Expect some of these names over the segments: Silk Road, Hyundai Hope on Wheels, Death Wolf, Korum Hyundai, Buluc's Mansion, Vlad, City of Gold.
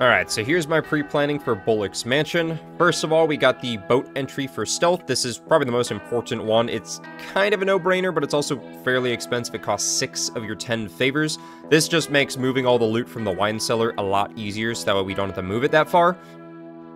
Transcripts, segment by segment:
Alright, so here's my pre-planning for Buluc's Mansion. First of all, we got the boat entry for stealth. This is probably the most important one. It's kind of a no-brainer, but it's also fairly expensive. It costs 6 of your 10 favors. This just makes moving all the loot from the wine cellar a lot easier, so that way we don't have to move it that far.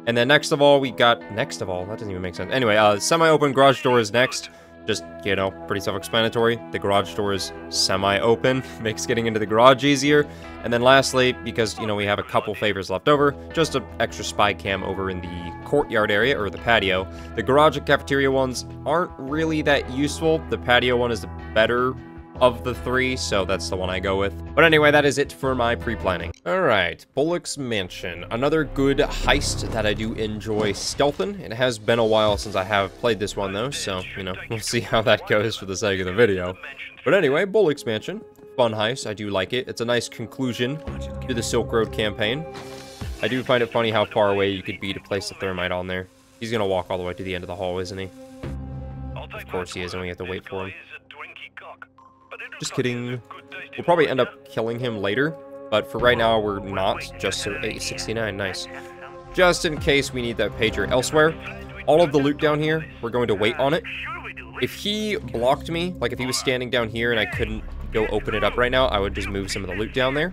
And then next of all, we got... Next of all? That doesn't even make sense. Anyway, semi-open garage door is next. Just, you know, pretty self-explanatory. The garage door is semi-open, makes getting into the garage easier. And then lastly, because, you know, we have a couple favors left over, just an extra spy cam over in the courtyard area, or the patio. The garage and cafeteria ones aren't really that useful. The patio one is the better of the three, so that's the one I go with. But anyway, that is it for my pre-planning. Alright, Buluc's Mansion. Another good heist that I do enjoy stealthin'. It has been a while since I have played this one, though, so, you know, we'll see how that goes for the sake of the video. But anyway, Buluc's Mansion. Fun heist. I do like it. It's a nice conclusion to the Silk Road campaign. I do find it funny how far away you could be to place the thermite on there. He's gonna walk all the way to the end of the hall, isn't he? Of course he is, and we have to wait for him. Just kidding. We'll probably end up killing him later, but for right now we're not. Just so 869, nice. Just in case we need that pager elsewhere. All of the loot down here, we're going to wait on it. If he blocked me, like if he was standing down here and I couldn't go open it up right now, I would just move some of the loot down there.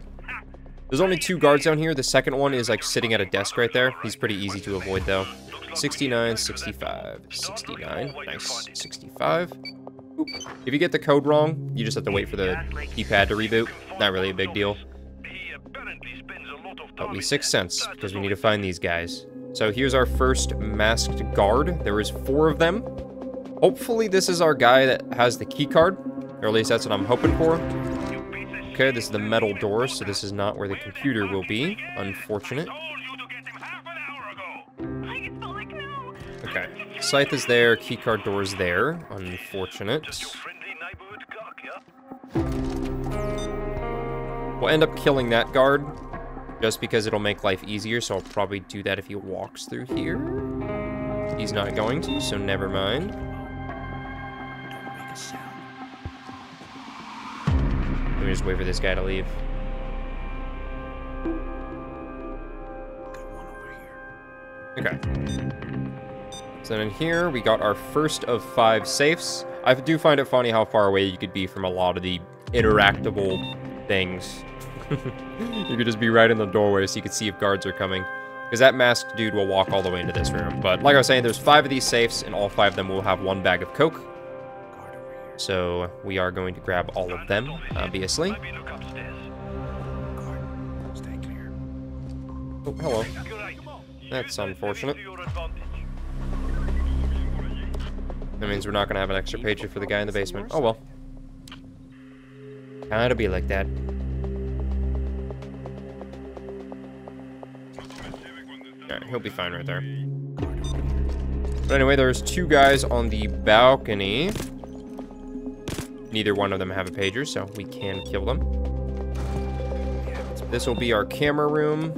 There's only 2 guards down here. The second one is like sitting at a desk right there. He's pretty easy to avoid though. 69, 65, 69, nice, 65. If you get the code wrong, you just have to wait for the keypad to reboot. Not really a big deal. But we 6 cents, because we need to find these guys. So here's our first masked guard. There is 4 of them. Hopefully this is our guy that has the key card. Or at least that's what I'm hoping for. Okay, this is the metal door, so this is not where the computer will be. Unfortunate. Okay. Scythe is there, keycard door is there. Unfortunate. We'll end up killing that guard, just because it'll make life easier, so I'll probably do that if he walks through here. He's not going to, so never mind. Let me just wait for this guy to leave. Okay. So then in here, we got our first of 5 safes. I do find it funny how far away you could be from a lot of the interactable things. You could just be right in the doorway so you could see if guards are coming. Because that masked dude will walk all the way into this room. But like I was saying, there's 5 of these safes, and all 5 of them will have 1 bag of Coke. So we are going to grab all of them, obviously. Oh, hello. That's unfortunate. That means we're not going to have an extra pager for the guy in the basement. Oh, well. Gotta be like that. Alright, he'll be fine right there. But anyway, there's 2 guys on the balcony. Neither one of them have a pager, so we can kill them. This will be our camera room,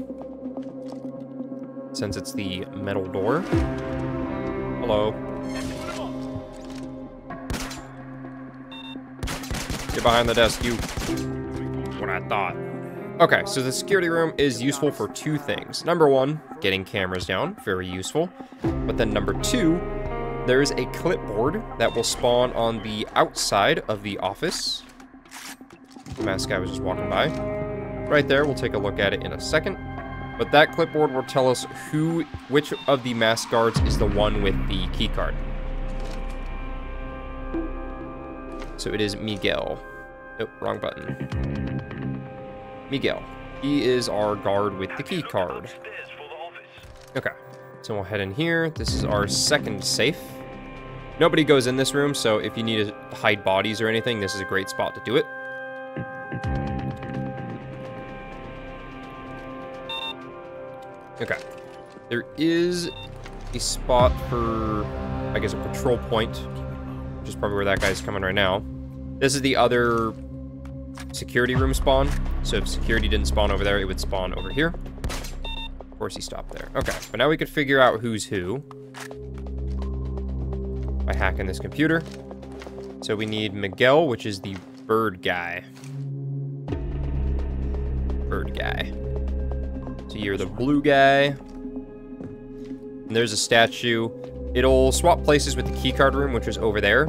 since it's the metal door. Hello. Get behind the desk, you. What I thought. Okay, so the security room is useful for 2 things. Number 1, getting cameras down, very useful. But then number 2, there is a clipboard that will spawn on the outside of the office. The masked guy was just walking by. Right there, we'll take a look at it in a second. But that clipboard will tell us which of the masked guards is the one with the key card. So it is Miguel. Oh, wrong button. Miguel. He is our guard with the key card. Okay, so we'll head in here. This is our second safe. Nobody goes in this room, so if you need to hide bodies or anything, this is a great spot to do it. Okay. There is a spot for, I guess, a patrol point, which is probably where that guy's coming right now. This is the other security room spawn. So if security didn't spawn over there, it would spawn over here. Of course, he stopped there. Okay, but now we could figure out who's who by hacking this computer. So we need Miguel, which is the bird guy. So you're the blue guy. And there's a statue. It'll swap places with the keycard room, which was over there.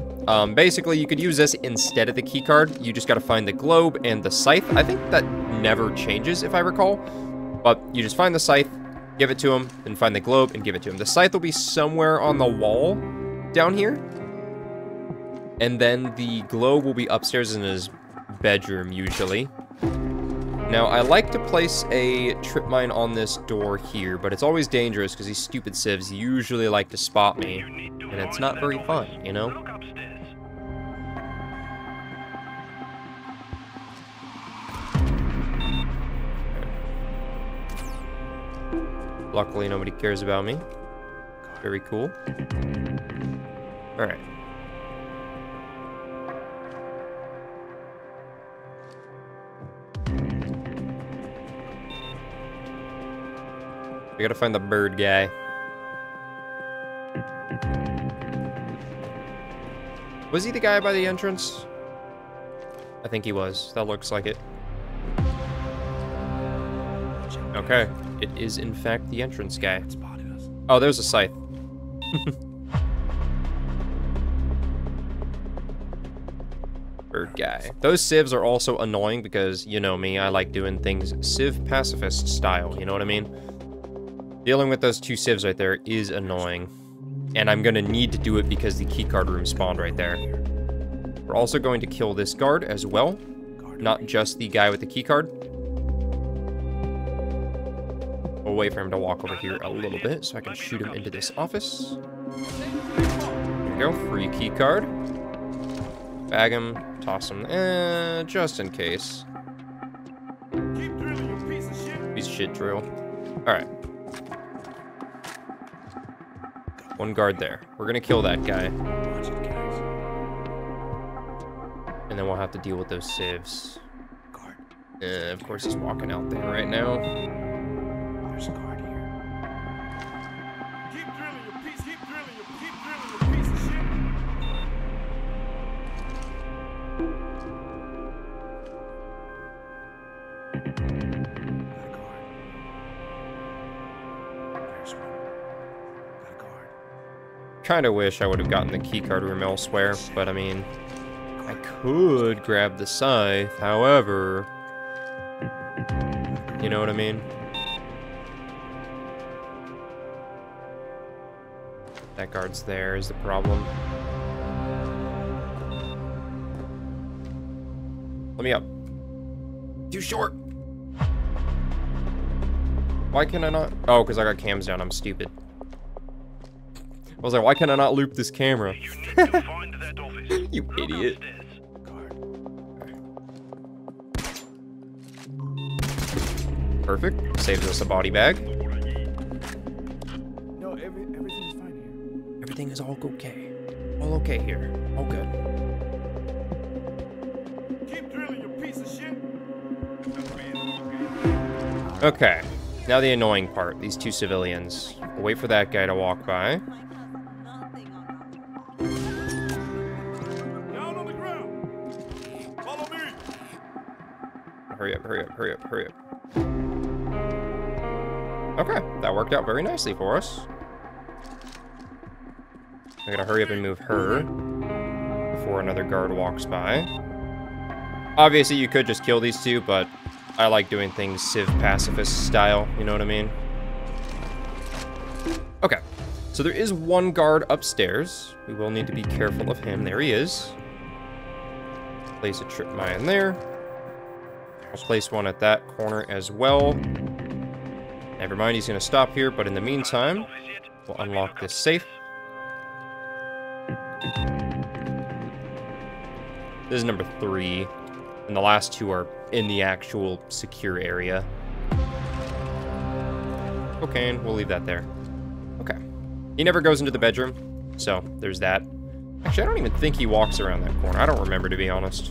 Basically, you could use this instead of the keycard. You just got to find the globe and the scythe. I think that never changes, if I recall. But you just find the scythe, give it to him, and find the globe and give it to him. The scythe will be somewhere on the wall down here. And then the globe will be upstairs in his bedroom, usually. Now, I like to place a trip mine on this door here, but it's always dangerous because these stupid civs usually like to spot me, and it's not very fun, you know? Okay. Luckily, nobody cares about me. Very cool. All right. We gotta find the bird guy. Was he the guy by the entrance? I think he was. That looks like it. Okay. It is, in fact, the entrance guy. Oh, there's a scythe. Bird guy. Those civs are also annoying because, you know me, I like doing things civ pacifist style. You know what I mean? Dealing with those two civs right there is annoying. And I'm gonna need to do it because the keycard room spawned right there. We're also going to kill this guard as well. Not just the guy with the keycard. We'll wait for him to walk over here a little bit so I can shoot him into this office. There we go, free keycard. Bag him, toss him, just in case. Piece of shit drill. Alright. One guard there. We're gonna kill that guy. And then we'll have to deal with those civs. Of course he's walking out there right now. There's a guard here. Keep drilling, you piece of shit. Got a guard. There's one. Kind of wish I would have gotten the keycard room elsewhere, but I mean, I could grab the scythe, however, you know what I mean? That guard's there is the problem. Let me up. Too short! Why can I not? Oh, because I got cams down, I'm stupid. I was like, why can I not loop this camera? You need to find that office. You idiot. Perfect. Saves us a body bag. No, everything is fine here. Everything is all okay. All okay here. All good. Keep drilling, you piece of shit. Okay. Now the annoying part. These two civilians. We'll wait for that guy to walk by. Hurry up. Okay, that worked out very nicely for us. I gotta hurry up and move her before another guard walks by. Obviously, you could just kill these two, but I like doing things civ pacifist style, you know what I mean? Okay, so there is one guard upstairs. We will need to be careful of him. There he is. Place a trip mine there. I'll place one at that corner as well. Never mind, he's gonna stop here, but in the meantime, we'll unlock this safe. This is number 3, and the last 2 are in the actual secure area. Okay, we'll leave that there. Okay. He never goes into the bedroom, so there's that. Actually, I don't even think he walks around that corner. I don't remember, to be honest.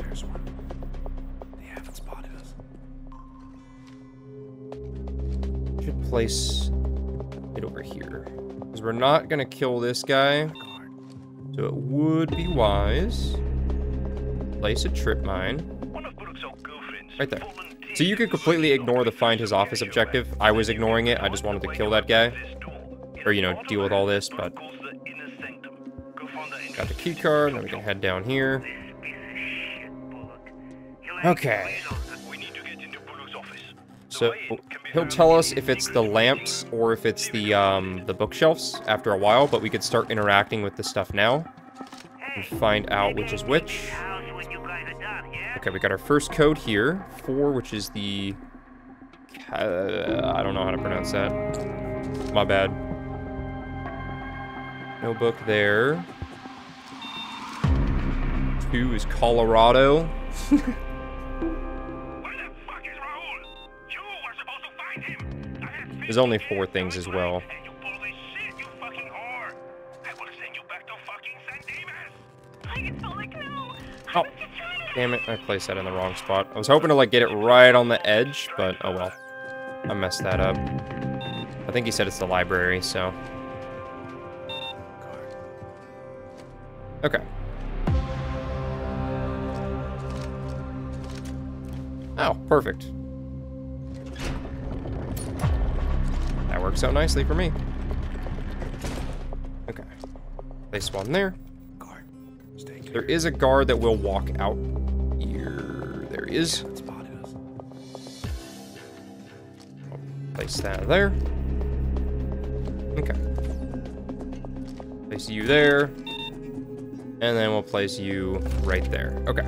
Should place it over here. Because we're not going to kill this guy. So it would be wise. Place a trip mine. Right there. So you could completely ignore the find his office objective. I was ignoring it. I just wanted to kill that guy. Or, you know, deal with all this, but... Got the key card. Now we can head down here. Okay. So, he'll tell us if it's the lamps or if it's the bookshelves after a while, but we could start interacting with the stuff now. And find out which is which. Okay, we got our first code here. 4, which is the... I don't know how to pronounce that. My bad. No book there. 2 is Colorado. There's only 4 things as well. Oh, damn it, I placed that in the wrong spot. I was hoping to, like, get it right on the edge, but oh well. I messed that up. I think he said it's the library, so... Okay. Oh, perfect. That works out nicely for me. Okay. Place one there. Guard. There is a guard that will walk out here. There he is. I'll place that there. Okay. Place you there. And then we'll place you right there. Okay.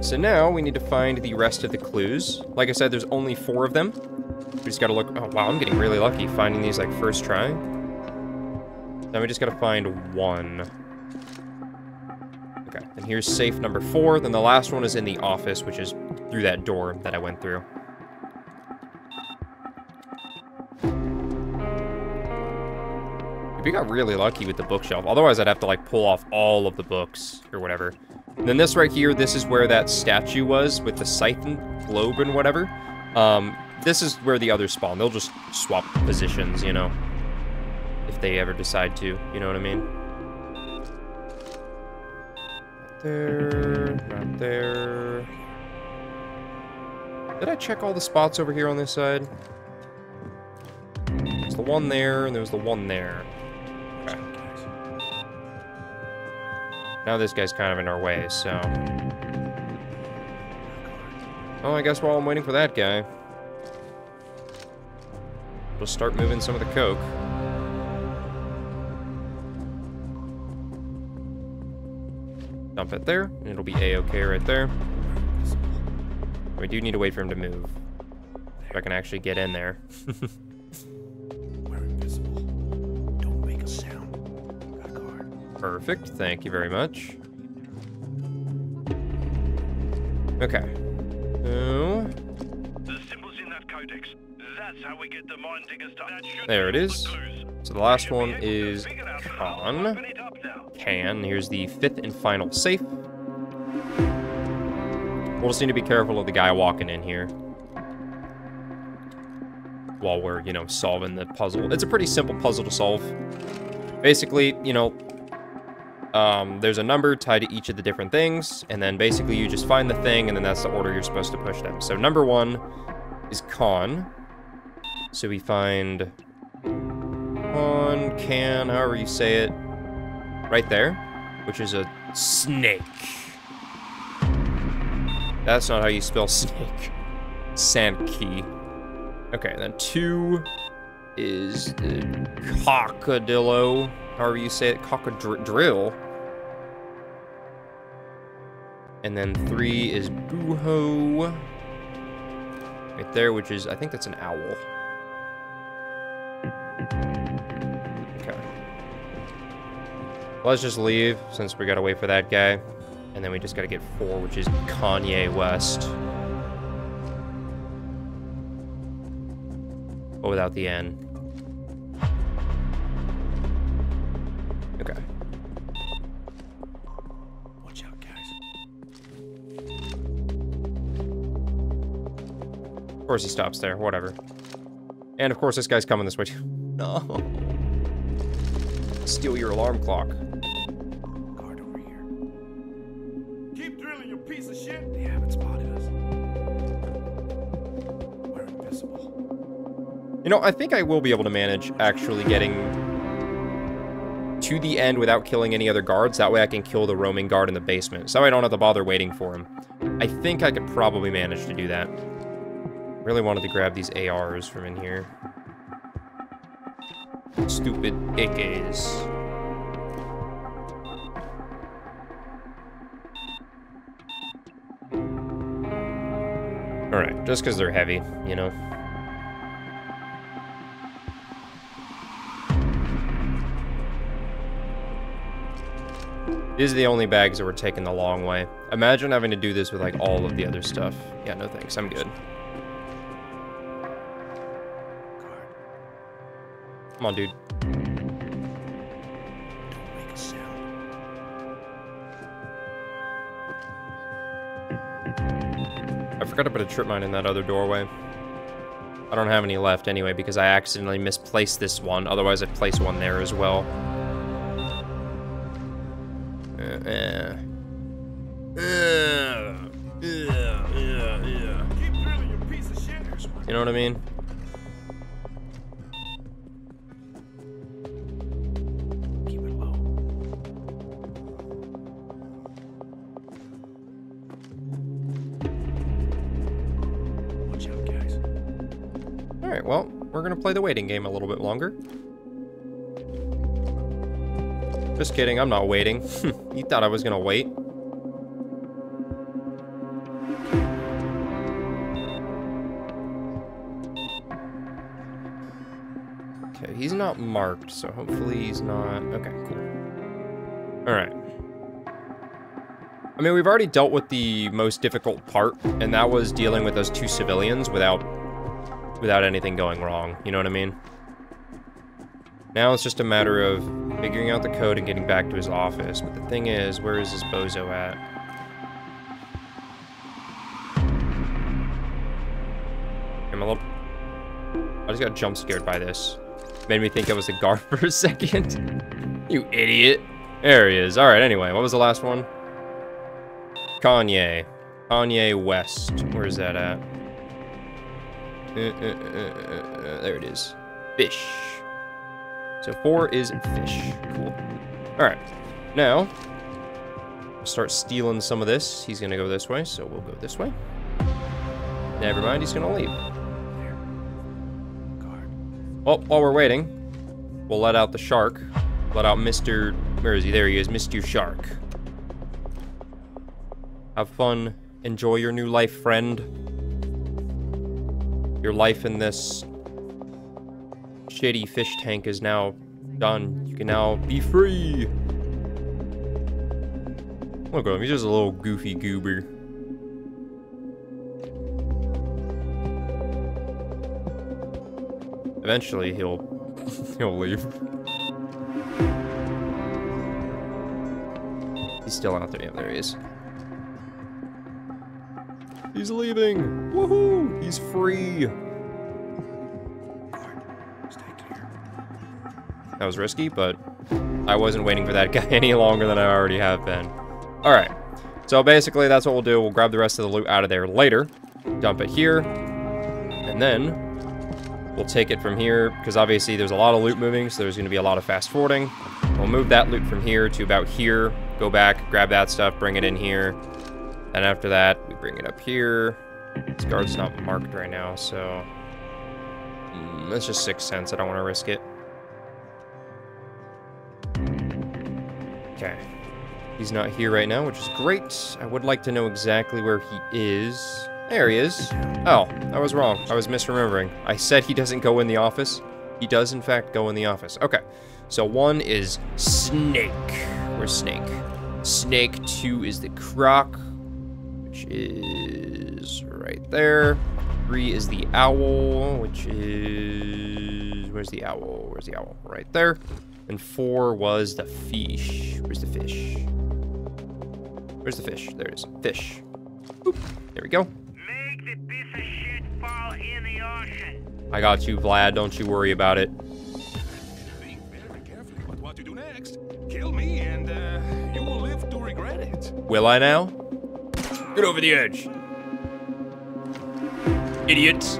So now we need to find the rest of the clues. Like I said, there's only 4 of them. We just gotta look. Oh, wow, I'm getting really lucky finding these, like, first try. Now we just gotta find one. Okay, and here's safe number 4. Then the last one is in the office, which is through that door that I went through. We got really lucky with the bookshelf. Otherwise, I'd have to, like, pull off all of the books or whatever. And then this right here, this is where that statue was with the scythe and globe and whatever. This is where the others spawn. They'll just swap positions, you know, if they ever decide to. You know what I mean? Right there, right there. Did I check all the spots over here on this side? There's the one there, and there's the one there. Okay. Now this guy's kind of in our way, so... Oh, I guess while I'm waiting for that guy... We'll start moving some of the coke. Dump it there, and it'll be A-OK right there. We do need to wait for him to move. If I can actually get in there. We're invisible. Don't make a sound. Got a guard. Perfect. Thank you very much. Okay. So... There it is. So the last one is Con. Can. Here's the 5th and final safe. We'll just need to be careful of the guy walking in here. While we're, you know, solving the puzzle. It's a pretty simple puzzle to solve. Basically, you know, there's a number tied to each of the different things. And then basically you just find the thing, and then that's the order you're supposed to push them. So number 1 is Con. So we find Con, Can, however you say it, right there, which is a snake. That's not how you spell snake. Sankey. Okay, then 2 is the Cockadillo, however you say it, Cockadrill. And then 3 is Buho, right there, which is, I think that's an owl. Okay. Let's just leave, since we gotta wait for that guy. And then we just gotta get 4, which is Kanye West. But without the N. Okay. Watch out, guys. Of course he stops there, whatever. And of course this guy's coming this way too. No. Steal your alarm clock. Guard over here. Keep drilling, you piece of shit. They haven't spotted us. You know, I think I will be able to manage actually getting to the end without killing any other guards. That way I can kill the roaming guard in the basement, so I don't have to bother waiting for him. I think I could probably manage to do that. Really wanted to grab these ARs from in here. Stupid AKs. Alright, just because they're heavy, you know. These are the only bags that were taken the long way. Imagine having to do this with, like, all of the other stuff. Yeah, no thanks, I'm good. Come on, dude. Don't make a sound. I forgot to put a trip mine in that other doorway. I don't have any left anyway because I accidentally misplaced this one. Otherwise, I'd place one there as well. You know what I mean? Keep it low. Watch out, guys. All right, well, we're gonna play the waiting game a little bit longer. Just kidding, I'm not waiting. You thought I was gonna wait? Okay, he's not marked, so hopefully he's not... Okay, cool. Alright. I mean, we've already dealt with the most difficult part, and that was dealing with those two civilians without anything going wrong. You know what I mean? Now it's just a matter of figuring out the code and getting back to his office. But the thing is, where is this bozo at? I'm a little... I just got jump scared by this. Made me think I was a guard for a second. You idiot. There he is. All right, anyway, what was the last one? Kanye. Kanye West. Where is that at? There it is. Fish. So 4 is fish. Cool. All right. Now, we'll start stealing some of this. He's going to go this way, so we'll go this way. Never mind, he's going to leave. Well, while we're waiting, we'll let out the shark. Let out Mr. Where is he? There he is, Mr. Shark. Have fun. Enjoy your new life, friend. Your life in this... shitty fish tank is now done. You can now be free. Look at him, he's just a little goofy goober. Eventually he'll leave. He's still out there. Yeah, there he is. He's leaving. Woohoo! He's free. That was risky, but I wasn't waiting for that guy any longer than I already have been. All right, so basically that's what we'll do. We'll grab the rest of the loot out of there later, dump it here, and then we'll take it from here because obviously there's a lot of loot moving, so there's gonna be a lot of fast forwarding. We'll move that loot from here to about here, go back, grab that stuff, bring it in here. And after that, we bring it up here. This guard's not marked right now, so that's just 6 cents. I don't wanna risk it. Okay, he's not here right now, which is great. I would like to know exactly where he is. There he is. Oh, I was wrong. I was misremembering. I said he doesn't go in the office. He does, in fact, go in the office. Okay, so 1 is Snake. Where's Snake? Snake. 2 is the Croc, which is right there. 3 is the Owl, which is... Where's the Owl? Where's the Owl? Right there. And 4 was the fish. Where's the fish? Where's the fish? There it is. Fish. Oop. There we go. Make the piece of shit fall in the ocean. I got you, Vlad. Don't you worry about it. Think very carefully about what to do next. Kill me and you will live to regret it. Will I now? Get over the edge. Idiots.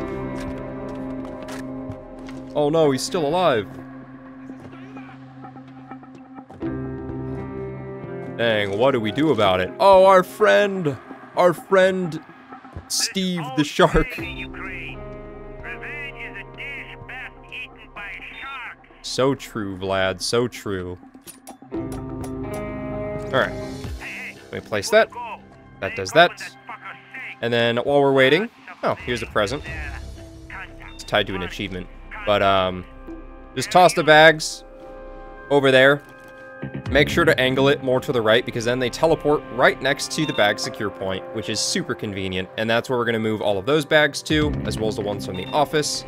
Oh no, he's still alive. Dang, what do we do about it? Oh, our friend, Steve the shark. So true, Vlad, so true. Alright, let me place that. That does that. And then while we're waiting, oh, here's a present. It's tied to an achievement. But just toss the bags over there. Make sure to angle it more to the right because then they teleport right next to the bag secure point, which is super convenient. And that's where we're going to move all of those bags to, as well as the ones from the office.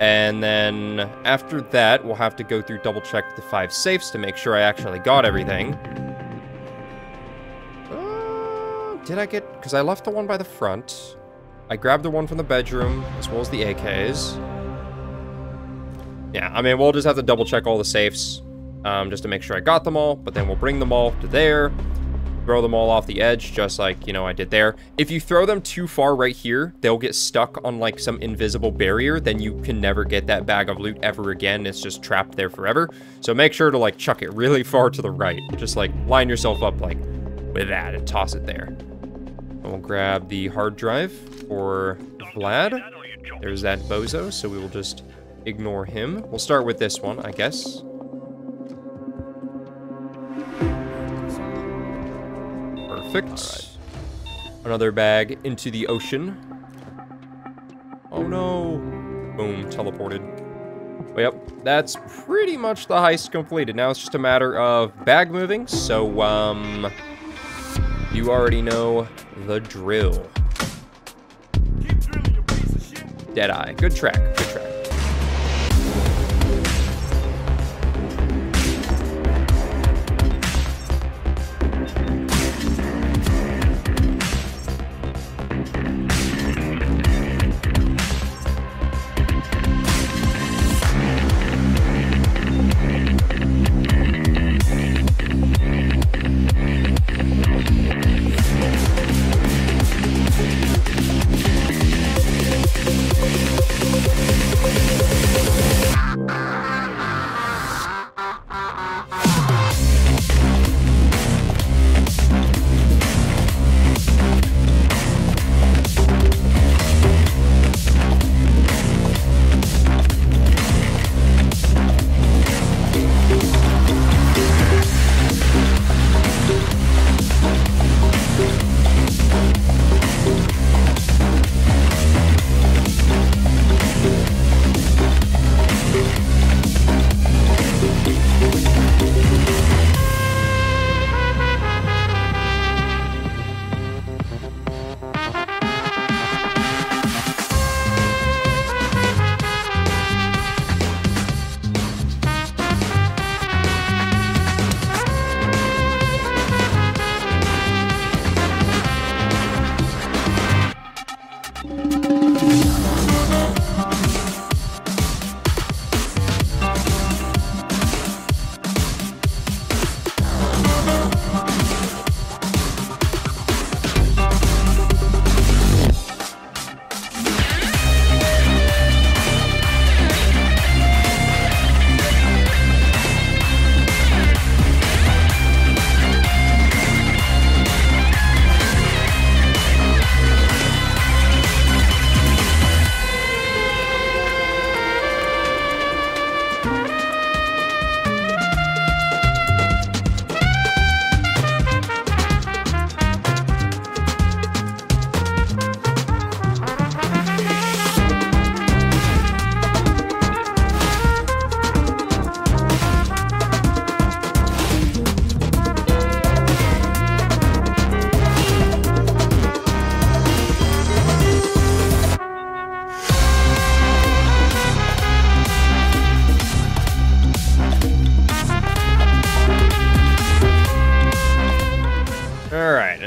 And then after that, we'll have to go through double check the 5 safes to make sure I actually got everything. Did I get... Because I left the one by the front. I grabbed the one from the bedroom, as well as the AKs. Yeah, I mean, we'll just have to double check all the safes. Just to make sure I got them all, but then we'll bring them all to there, throw them all off the edge, just like, you know, I did there. If you throw them too far right here, they'll get stuck on, like, some invisible barrier, then you can never get that bag of loot ever again. It's just trapped there forever. So make sure to, like, chuck it really far to the right. Just, like, line yourself up, like, with that and toss it there. And we'll grab the hard drive for Vlad. There's that bozo, so we will just ignore him. We'll start with this one, I guess. Perfect. All right. Another bag into the ocean. Oh no. Boom, teleported. Well, yep, that's pretty much the heist completed. Now it's just a matter of bag moving, so you already know the drill. Keep drilling, you piece of shit. Deadeye. Good track, good track.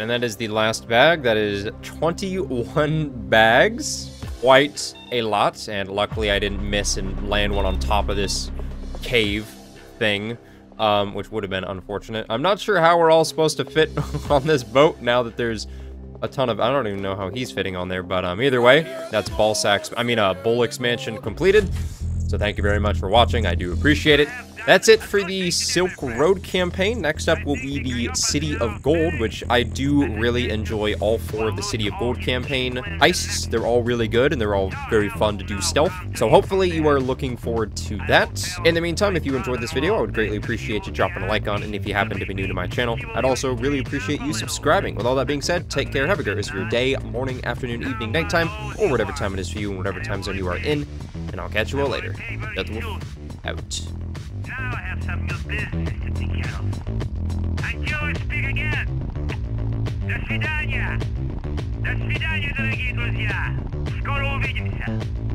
That is the last bag. That is 21 bags. Quite a lot, and luckily I didn't miss and land one on top of this cave thing, which would have been unfortunate. I'm not sure how we're all supposed to fit on this boat now that there's a ton of... I don't even know how he's fitting on there, but either way, that's Buluc's Mansion completed. So thank you very much for watching. I do appreciate it. That's it for the Silk Road campaign. Next up will be the City of Gold, which I do really enjoy all four of the City of Gold campaign heists. They're all really good, and they're all very fun to do stealth. So hopefully you are looking forward to that. In the meantime, if you enjoyed this video, I would greatly appreciate you dropping a like on it, and if you happen to be new to my channel, I'd also really appreciate you subscribing. With all that being said, take care. Have a great rest of your day, morning, afternoon, evening, nighttime, or whatever time it is for you and whatever time zone you are in. And I'll catch you all later. Death Wolf out. Now I have some new business to take care of. Until we speak again. До свидания. До свидания, дорогие друзья. Скоро увидимся.